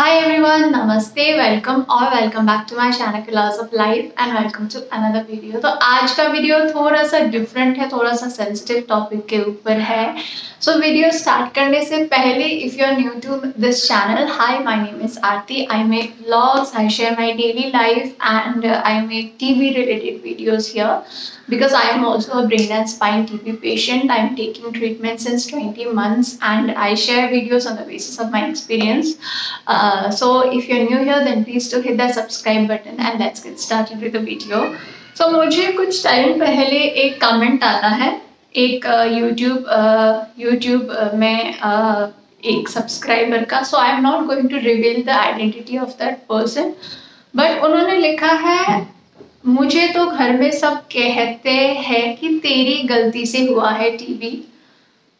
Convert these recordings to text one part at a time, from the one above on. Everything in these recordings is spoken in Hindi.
Hi everyone, नमस्ते, वेलकम और welcome back to my channel philosophy of life and welcome to another video. तो आज का वीडियो थोड़ा सा डिफरेंट है, थोड़ा सा सेंसिटिव टॉपिक के ऊपर है। सो वीडियो स्टार्ट करने से पहले if you are new to this channel, hi my name is Aarti, I make vlogs, I share my daily life and I make TV related videos here because I am also a brain and spine TB patient. I am taking treatment since 20 months and I share videos on the basis of my experience. So if you're new here, then please do hit that subscribe button and let's get started with the video. So मुझे कुछ टाइम पहले एक comment आता है एक YouTube में एक subscriber का। So I am not going to reveal the identity of that person. But उन्होंने लिखा है, मुझे तो घर में सब कहते हैं कि तेरी गलती से हुआ है टीबी,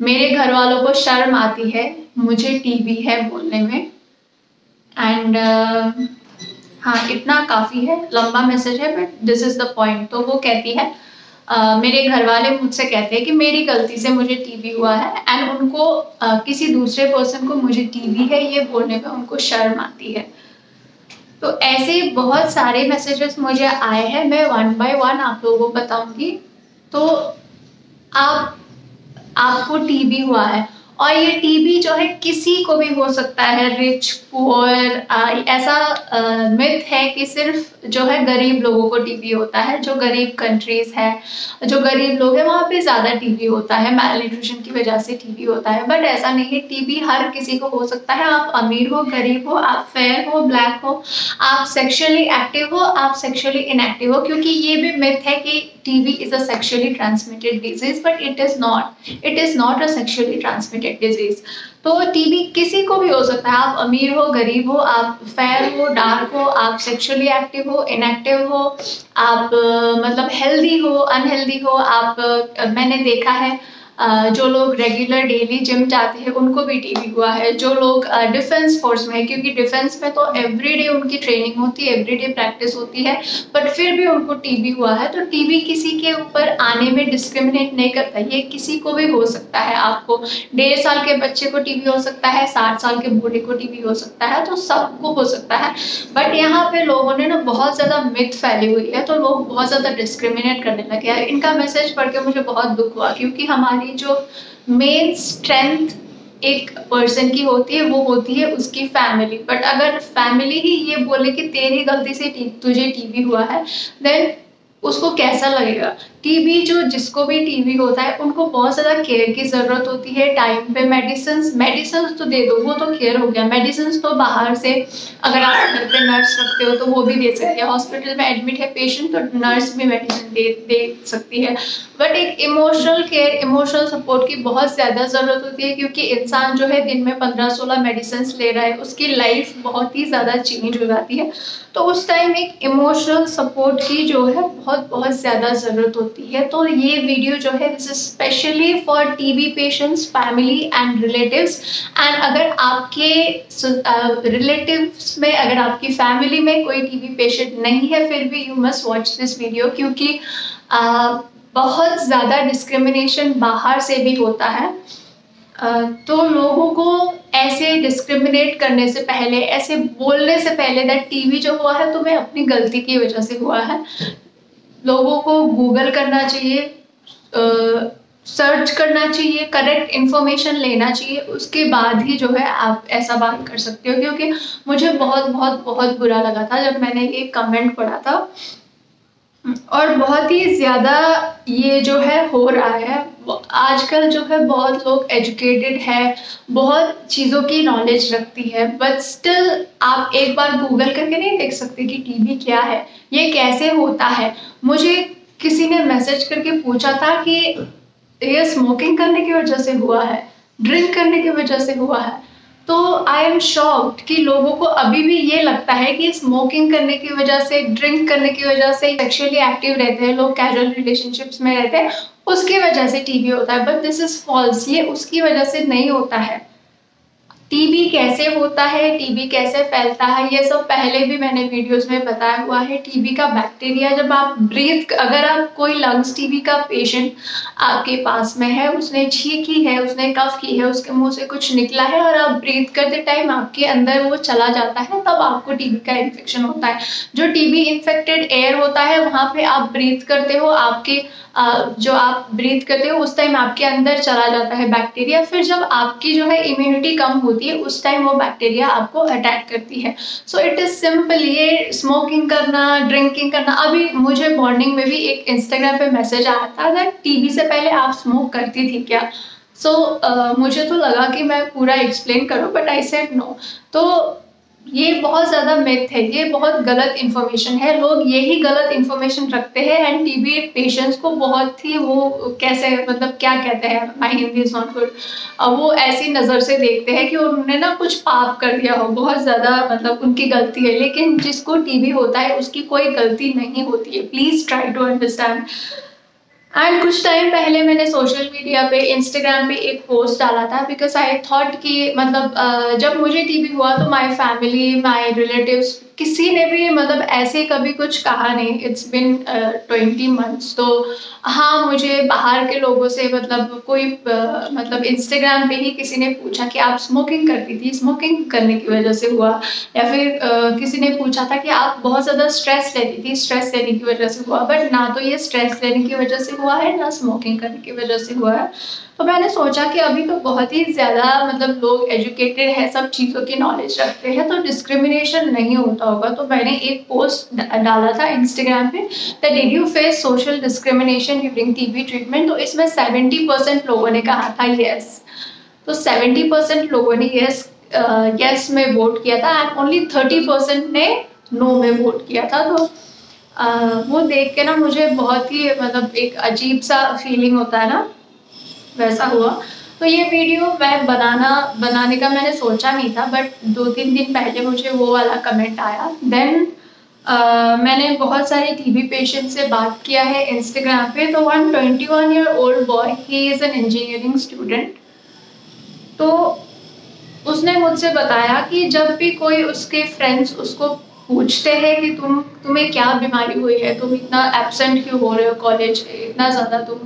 मेरे घर वालों को शर्म आती है मुझे टीबी है बोलने में। एंड हाँ, इतना काफ़ी है, लंबा मैसेज है but this is the point. तो वो कहती है मेरे घर वाले मुझसे कहते हैं कि मेरी गलती से मुझे टीबी हुआ है एंड उनको किसी दूसरे पर्सन को मुझे टीबी है ये बोलने में उनको शर्म आती है। तो ऐसे बहुत सारे मैसेजेस मुझे आए हैं, मैं वन बाय वन आप लोगों को बताऊंगी। तो आपको टीबी हुआ है और ये टीबी जो है किसी को भी हो सकता है, रिच पुअर, ऐसा मिथ है कि सिर्फ जो है गरीब लोगों को टीबी होता है। जो गरीब कंट्रीज है, जो गरीब लोग हैं वहाँ पे ज़्यादा टीबी होता है, मेल न्यूट्रिशन की वजह से टीबी होता है। बट ऐसा नहीं है, टीबी हर किसी को हो सकता है। आप अमीर हो, गरीब हो, आप फेयर हो, ब्लैक हो, आप सेक्शुअली एक्टिव हो, आप सेक्शुअली इनएक्टिव हो, क्योंकि ये भी मिथ है कि TB is a sexually transmitted disease, but it is not a sexually transmitted disease. तो टीबी किसी को भी हो सकता है, आप अमीर हो, गरीब हो, आप फेयर हो, डार्क हो, आप सेक्सुअली एक्टिव हो, इनएक्टिव हो, आप मतलब हेल्दी हो, अनहेल्दी हो। आप मैंने देखा है जो लोग रेगुलर डेली जिम जाते हैं उनको भी टीबी हुआ है, जो लोग डिफेंस फोर्स में है, क्योंकि डिफेंस में तो एवरीडे उनकी ट्रेनिंग होती है, एवरीडे प्रैक्टिस होती है, बट फिर भी उनको टीबी हुआ है। तो टीबी किसी के ऊपर आने में डिस्क्रिमिनेट नहीं करता, ये किसी को भी हो सकता है। आपको 1.5 साल के बच्चे को टीबी हो सकता है, 60 साल के बूढ़े को टीबी हो सकता है, तो सबको हो सकता है। बट यहाँ पे लोगों ने ना बहुत ज़्यादा मिथ फैली हुई है, तो लोग बहुत ज़्यादा डिस्क्रिमिनेट करने लगे हैं। इनका मैसेज पढ़ के मुझे बहुत दुख हुआ, क्योंकि हमारी जो मेन स्ट्रेंथ एक पर्सन की होती है वो होती है उसकी फैमिली। बट अगर फैमिली ही ये बोले कि तेरी गलती से तुझे टीबी हुआ है, देन उसको कैसा लगेगा। टीबी जो जिसको भी टीबी होता है उनको बहुत ज़्यादा केयर की ज़रूरत होती है, टाइम पे मेडिसिन तो दे दो, वो तो केयर हो गया। मेडिसिन तो बाहर से, अगर आप घर पे नर्स रखते हो तो वो भी दे सकती है, हॉस्पिटल में एडमिट है पेशेंट तो नर्स भी मेडिसिन दे सकती है। बट एक इमोशनल केयर, इमोशनल सपोर्ट की बहुत ज़्यादा ज़रूरत होती है, क्योंकि इंसान जो है दिन में 15-16 मेडिसिन ले रहा है, उसकी लाइफ बहुत ही ज़्यादा चेंज हो जाती है। तो उस टाइम एक इमोशनल सपोर्ट की जो है बहुत ज़्यादा ज़रूरत होती है। तो ये वीडियो जो है this is specially for TB patients, family and relatives. And अगर आपके रिलेटिव्स में, अगर आपकी फैमिली में कोई टीबी पेशेंट नहीं है फिर भी you must watch this video, क्योंकि बहुत ज़्यादा डिस्क्रिमिनेशन बाहर से भी होता है। तो लोगों को ऐसे डिस्क्रिमिनेट करने से पहले, ऐसे बोलने से पहले दैट टीबी जो हुआ है तुम्हें अपनी गलती की वजह से हुआ है, लोगों को गूगल करना चाहिए, सर्च करना चाहिए, करेक्ट इन्फॉर्मेशन लेना चाहिए, उसके बाद ही जो है आप ऐसा बात कर सकते हो। क्योंकि मुझे बहुत बहुत बहुत बुरा लगा था जब मैंने ये कमेंट पढ़ा था, और बहुत ही ज़्यादा ये जो है हो रहा है आजकल। जो है बहुत लोग एजुकेटेड है, बहुत चीज़ों की नॉलेज रखती है, बट स्टिल आप एक बार गूगल करके नहीं देख सकते कि टीबी क्या है, ये कैसे होता है। मुझे किसी ने मैसेज करके पूछा था कि ये स्मोकिंग करने की वजह से हुआ है, ड्रिंक करने की वजह से हुआ है। तो आई एम शॉक्ड कि लोगों को अभी भी ये लगता है कि स्मोकिंग करने की वजह से, ड्रिंक करने की वजह से, सेक्सुअली एक्टिव रहते हैं लोग, कैजुअल रिलेशनशिप्स में रहते हैं, उसकी वजह से टीबी होता है। बट दिस इज़ फॉल्स, ये उसकी वजह से नहीं होता है। टीबी कैसे होता है, टीबी कैसे फैलता है, ये सब पहले भी मैंने वीडियोस में बताया हुआ है। टीबी का बैक्टीरिया जब आप ब्रीथ, अगर आप कोई लंग्स टीबी का पेशेंट आपके पास में है, उसने छींकी है, उसने कफ की है, उसके मुंह से कुछ निकला है और आप ब्रीथ करते टाइम आपके अंदर वो चला जाता है, तब आपको टीबी का इन्फेक्शन होता है। जो टीबी इन्फेक्टेड एयर होता है वहाँ पर आप ब्रीथ करते हो, आपके जो आप ब्रीथ करते हो उस टाइम आपके अंदर चला जाता है बैक्टीरिया। फिर जब आपकी जो है इम्यूनिटी कम होती है उस टाइम वो बैक्टीरिया आपको अटैक करती है। So it is simple. ये स्मोकिंग करना, ड्रिंकिंग करना, अभी मुझे मॉर्निंग में भी एक इंस्टाग्राम पे मैसेज आया था दैट टीबी से पहले आप स्मोक करती थी क्या। सो मुझे तो लगा कि मैं पूरा एक्सप्लेन करूँ बट आई सेड नो। तो ये बहुत ज़्यादा मिथ है, ये बहुत गलत इन्फॉर्मेशन है। लोग यही गलत इन्फॉर्मेशन रखते हैं एंड टीबी पेशेंट्स को बहुत ही वो कैसे मतलब क्या कहते हैं, my Hindi is not good, वो ऐसी नज़र से देखते हैं कि उन्होंने ना कुछ पाप कर दिया हो, बहुत ज़्यादा मतलब उनकी गलती है। लेकिन जिसको टीबी होता है उसकी कोई गलती नहीं होती है। Please try to understand. And कुछ टाइम पहले मैंने सोशल मीडिया पे इंस्टाग्राम पे एक पोस्ट डाला था बिकॉज आई थॉट कि मतलब जब मुझे टीबी हुआ तो माई फैमिली, माई रिलेटिव्स, किसी ने भी मतलब ऐसे कभी कुछ कहा नहीं। It's been 20 months। तो हाँ, मुझे बाहर के लोगों से मतलब कोई मतलब इंस्टाग्राम पे ही किसी ने पूछा कि आप स्मोकिंग करती थी, स्मोकिंग करने की वजह से हुआ, या फिर किसी ने पूछा था कि आप बहुत ज़्यादा स्ट्रेस लेती थी, स्ट्रेस लेने की वजह से हुआ। बट ना तो ये स्ट्रेस लेने की वजह से हुआ है ना स्मोकिंग करने की वजह से हुआ है। तो मैंने सोचा कि अभी तो बहुत ही ज़्यादा मतलब लोग एजुकेटेड है, सब चीज़ों की नॉलेज रखते हैं, तो डिस्क्रिमिनेशन नहीं होता होगा। तो मैंने एक पोस्ट डाला था इंस्टाग्राम पे that did you face social discrimination during TB treatment. तो इसमें 70% लोगों ने कहा था येस। तो 70% लोगों ने येस में वोट किया था एंड ओनली 30% ने नो में वोट किया था। तो वो देख के ना मुझे बहुत ही मतलब एक अजीब सा फीलिंग होता है ना, वैसा हुआ। तो ये वीडियो मैं बनाने का मैंने सोचा नहीं था बट 2-3 दिन पहले मुझे वो वाला कमेंट आया। देन मैंने बहुत सारे टीबी पेशेंट से बात किया है इंस्टाग्राम पे। तो 21 year old boy, he is an engineering student. तो उसने मुझसे बताया कि जब भी कोई उसके फ्रेंड्स उसको पूछते हैं कि तुम्हें क्या बीमारी हुई है, तुम इतना एब्सेंट क्यों हो रहे हो कॉलेज, इतना ज़्यादा तुम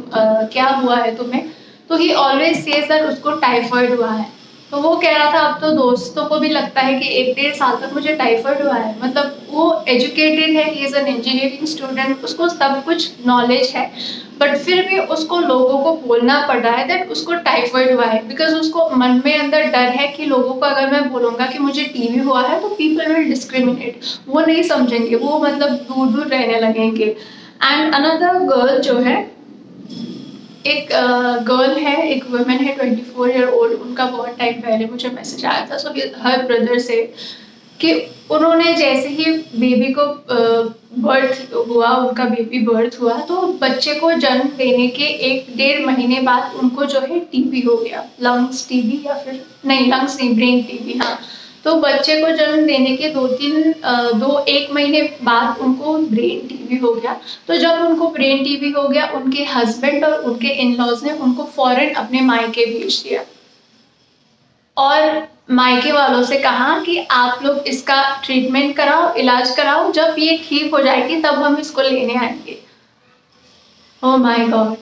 क्या हुआ है तुम्हें, तो ही ऑलवेज से सर उसको टाइफॉइड हुआ है। तो वो कह रहा था अब तो दोस्तों को भी लगता है कि 1-1.5 साल तक मुझे टाइफॉइड हुआ है। मतलब वो एजुकेटेड है, he is an engineering student, उसको सब कुछ नॉलेज है, बट फिर भी उसको लोगों को बोलना पड़ रहा है दैट उसको टाइफॉइड हुआ है बिकॉज उसको मन में अंदर डर है कि लोगों को अगर मैं बोलूँगा कि मुझे टीबी हुआ है तो पीपल विल डिस्क्रिमिनेट, वो नहीं समझेंगे, वो मतलब दूर दूर रहने लगेंगे। एंड अनदर गर्ल जो है, एक गर्ल है, एक वुमेन है 24 ईयर ओल्ड, उनका बहुत टाइम पहले मुझे मैसेज आया था हर ब्रदर से कि उन्होंने जैसे ही बेबी को बर्थ हुआ, उनका बेबी बर्थ हुआ, तो बच्चे को जन्म देने के 1-1.5 महीने बाद उनको जो है टीबी हो गया, लंग्स टीबी, या फिर नहीं लंग्स नहीं, ब्रेन टीबी। हाँ, तो बच्चे को जन्म देने के 1 महीने बाद उनको ब्रेन टीबी हो गया। तो जब उनको ब्रेन टीबी हो गया, उनके हस्बैंड और उनके इन-लॉज ने उनको फॉरेन अपने मायके भेज दिया और मायके वालों से कहा कि आप लोग इसका ट्रीटमेंट कराओ, इलाज कराओ, जब ये ठीक हो जाएगी तब हम इसको लेने आएंगे। ओह माय गॉड,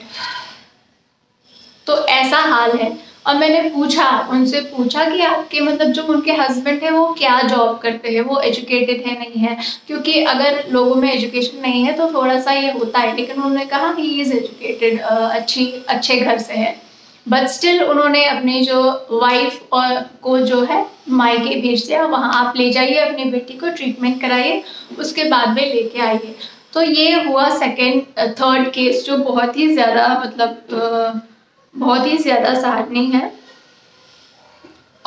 तो ऐसा हाल है। और मैंने उनसे पूछा कि आपके मतलब जो उनके हस्बैंड हैं वो क्या जॉब करते हैं, वो एजुकेटेड है नहीं है, क्योंकि अगर लोगों में एजुकेशन नहीं है तो थोड़ा सा ये होता है। लेकिन उन्होंने कहा ही इज़ एजुकेटेड, अच्छे घर से है, बट स्टिल उन्होंने अपनी जो वाइफ और को जो है मायके भेज दिया, वहाँ आप ले जाइए अपनी बेटी को, ट्रीटमेंट कराइए, उसके बाद में लेके आइए। तो ये हुआ थर्ड केस जो बहुत ही ज़्यादा मतलब सैडनिंग है।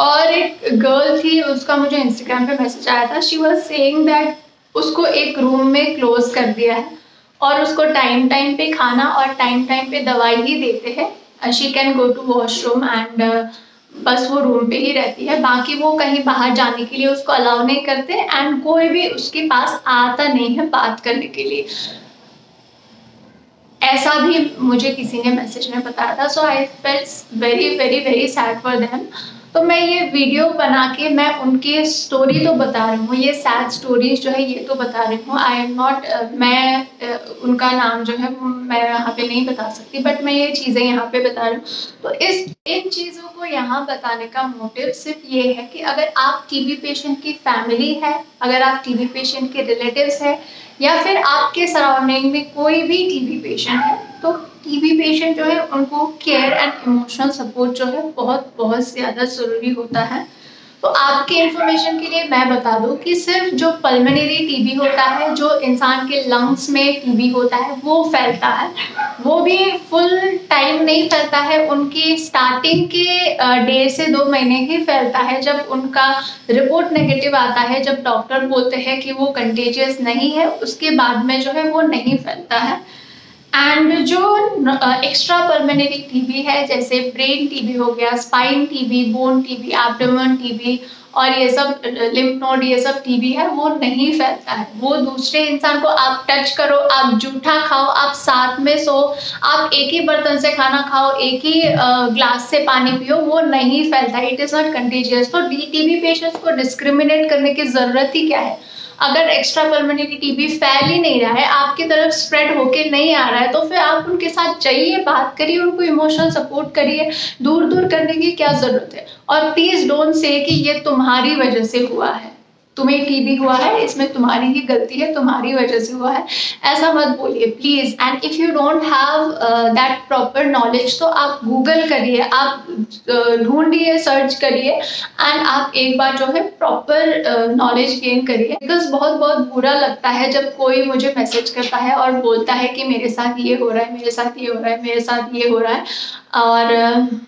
और एक गर्ल थी, उसका मुझे इंस्टाग्राम पे मैसेज आया था। शी वाज सेइंग दैट उसको एक रूम में क्लोज कर दिया है और उसको टाइम पे खाना और टाइम पे दवाई ही देते हैं। She can go to washroom and बस वो रूम पे ही रहती है, बाकी वो कहीं बाहर जाने के लिए उसको अलाउ नहीं करते एंड कोई भी उसके पास आता नहीं है बात करने के लिए। ऐसा भी मुझे किसी ने मैसेज में बताया था। So I felt very very very sad for them. तो मैं ये वीडियो बना के मैं उनकी स्टोरी तो बता रही हूँ, ये सैड स्टोरीज जो है ये तो बता रही हूँ। आई एम नॉट, मैं उनका नाम जो है मैं यहाँ पे नहीं बता सकती, बट मैं ये चीज़ें यहाँ पे बता रही हूँ। तो इन चीज़ों को यहाँ बताने का मोटिव सिर्फ ये है कि अगर आप टीबी पेशेंट की फैमिली है, अगर आप टीबी पेशेंट के रिलेटिव्स हैं, या फिर आपके सराउंडिंग में कोई भी टीबी पेशेंट है, तो टीबी पेशेंट जो है उनको केयर एंड इमोशनल सपोर्ट जो है बहुत बहुत ज़्यादा ज़रूरी होता है। तो आपके इन्फॉर्मेशन के लिए मैं बता दूं कि सिर्फ जो पल्मोनरी टीबी होता है, जो इंसान के लंग्स में टीबी होता है, वो फैलता है। वो भी फुल टाइम नहीं फैलता है, उनकी स्टार्टिंग के 1.5 से 2 महीने ही फैलता है। जब उनका रिपोर्ट नेगेटिव आता है, जब डॉक्टर बोलते हैं कि वो कंटेजियस नहीं है, उसके बाद में जो है वो नहीं फैलता है। एंड जो एक्स्ट्रा पल्मोनरी टीबी है, जैसे ब्रेन टीबी हो गया, spine TB, bone TB, abdomen TB और ये सब लिम्फ नोड, ये सब टीबी है, वो नहीं फैलता है। वो दूसरे इंसान को आप टच करो, आप जूठा खाओ, आप साथ में सो, आप एक ही बर्तन से खाना खाओ, एक ही ग्लास से पानी पियो, वो नहीं फैलता। It is not contagious. तो टीबी पेशेंट्स को डिस्क्रिमिनेट करने की ज़रूरत ही क्या है? अगर एक्स्ट्रा पल्मोनरी टीबी फैल ही नहीं रहा है, आपकी तरफ स्प्रेड होके नहीं आ रहा है, तो फिर आप उनके साथ जाइए, बात करिए, उनको इमोशनल सपोर्ट करिए। दूर दूर करने की क्या ज़रूरत है? और प्लीज़ डोंट से कि ये तुम्हारी वजह से हुआ है, तुम्हें टीबी हुआ है, इसमें तुम्हारी ही गलती है, तुम्हारी वजह से हुआ है, ऐसा मत बोलिए please. And if you don't have that proper knowledge, तो आप गूगल करिए, आप ढूंढिए, सर्च करिए, एंड आप एक बार जो है प्रॉपर नॉलेज गेन करिए। बिकॉज बहुत बहुत बुरा लगता है जब कोई मुझे मैसेज करता है और बोलता है कि मेरे साथ ये हो रहा है, मेरे साथ ये हो रहा है, मेरे साथ ये हो रहा है। और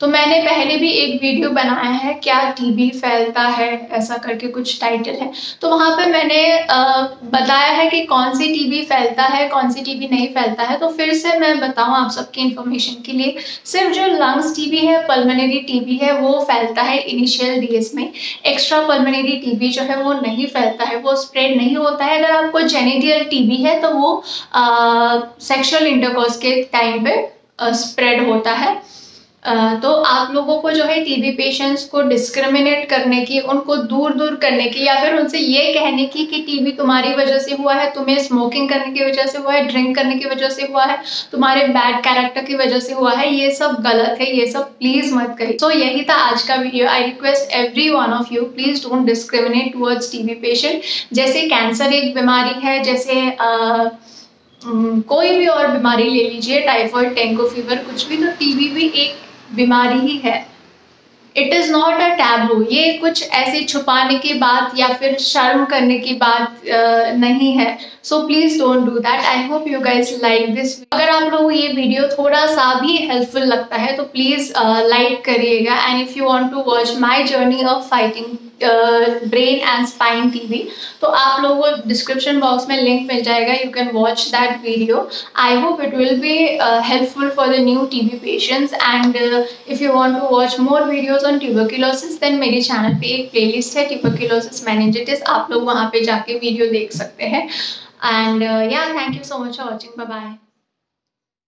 तो मैंने पहले भी एक वीडियो बनाया है, क्या टीबी फैलता है, ऐसा करके कुछ टाइटल है। तो वहाँ पे मैंने बताया है कि कौन सी टीबी फैलता है, कौन सी टीबी नहीं फैलता है। तो फिर से मैं बताऊँ आप सबकी इन्फॉर्मेशन के लिए, सिर्फ जो लंग्स टीबी है, पल्मोनरी टीबी है, वो फैलता है इनिशियल डेज में। एक्स्ट्रा पल्मोनरी टीबी जो है वो नहीं फैलता है, वो स्प्रेड नहीं होता है। अगर आपको जेनिटल टीबी है तो वो सेक्शुअल इंटरकोर्स के टाइम पर स्प्रेड होता है। तो आप लोगों को जो है टीबी पेशेंट्स को डिस्क्रिमिनेट करने की, उनको दूर दूर करने की, या फिर उनसे ये कहने की कि टीबी तुम्हारी वजह से हुआ है, तुम्हें स्मोकिंग करने की वजह से हुआ है, ड्रिंक करने की वजह से हुआ है, तुम्हारे बैड कैरेक्टर की वजह से हुआ है, ये सब गलत है, ये सब प्लीज़ मत करिए। तो यही था आज का video. I request every one of you, please don't discriminate towards TB patient. जैसे कैंसर एक बीमारी है, जैसे कोई भी और बीमारी ले लीजिए, टाइफॉइड, डेंगू फीवर, कुछ भी, तो टीबी भी एक बीमारी ही है। It is not a taboo. ये कुछ ऐसे छुपाने की बात या फिर शर्म करने की बात नहीं है। So please don't do that. I hope you guys like this. अगर आप लोगों को ये वीडियो थोड़ा सा भी हेल्पफुल लगता है तो प्लीज़ लाइक करिएगा। And if you want to watch my journey of fighting brain and spine TB, तो आप लोगों को डिस्क्रिप्शन बॉक्स में लिंक मिल जाएगा, you can watch that video. I hope it will be helpful for the new TB patients. And if you want to watch more videos on tuberculosis, then मेरे चैनल पे एक प्लेलिस्ट है ट्यूबरक्यूलोसिस मेनिंजाइटिस, आप लोग वहाँ पे जाके वीडियो देख सकते हैं। And yeah, thank you so much for watching. Bye bye.